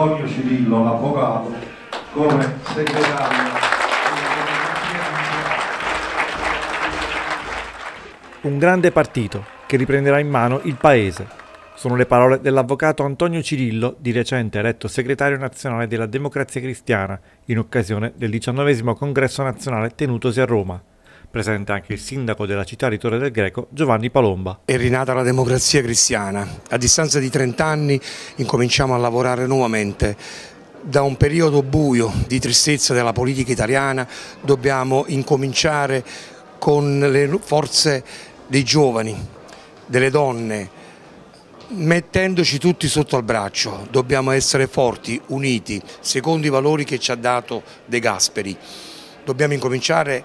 Antonio Cirillo, avvocato, come segretario. Un grande partito che riprenderà in mano il Paese. Sono le parole dell'avvocato Antonio Cirillo, di recente eletto segretario nazionale della Democrazia Cristiana, in occasione del 19° congresso nazionale tenutosi a Roma. Presente anche il sindaco della città di Torre del Greco, Giovanni Palomba. È rinata la Democrazia Cristiana. A distanza di 30 anni incominciamo a lavorare nuovamente. Da un periodo buio di tristezza della politica italiana dobbiamo incominciare con le forze dei giovani, delle donne, mettendoci tutti sotto al braccio. Dobbiamo essere forti, uniti, secondo i valori che ci ha dato De Gasperi. Dobbiamo incominciare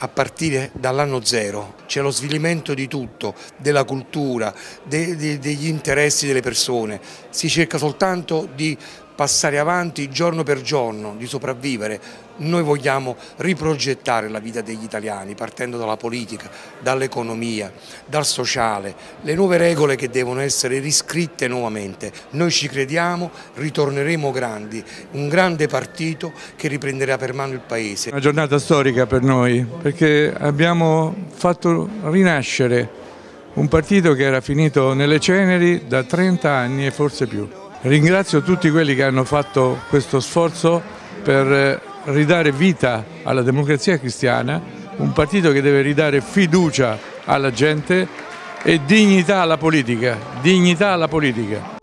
a partire dall'anno zero. C'è lo svilimento di tutto, della cultura, degli interessi delle persone. Si cerca soltanto di passare avanti giorno per giorno, di sopravvivere. Noi vogliamo riprogettare la vita degli italiani partendo dalla politica, dall'economia, dal sociale, le nuove regole che devono essere riscritte nuovamente. Noi ci crediamo, ritorneremo grandi, un grande partito che riprenderà per mano il Paese. Una giornata storica per noi, perché abbiamo fatto rinascere un partito che era finito nelle ceneri da 30 anni e forse più. Ringrazio tutti quelli che hanno fatto questo sforzo per ridare vita alla Democrazia Cristiana, un partito che deve ridare fiducia alla gente e dignità alla politica.